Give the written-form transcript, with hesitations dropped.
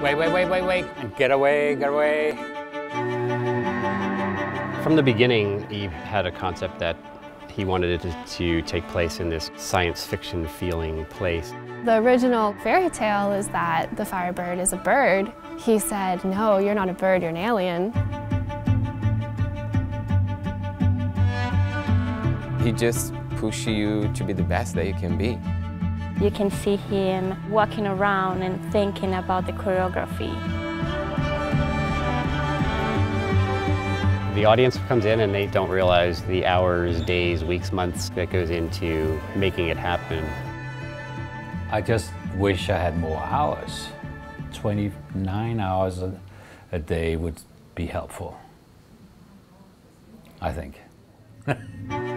wait, and get away. From the beginning, Eve had a concept that he wanted it to take place in this science fiction feeling place. The original fairy tale is that the Firebird is a bird. He said, no, you're not a bird, you're an alien. He just pushes you to be the best that you can be. You can see him walking around and thinking about the choreography. The audience comes in and they don't realize the hours, days, weeks, months that goes into making it happen. I just wish I had more hours. 29 hours a day would be helpful, I think.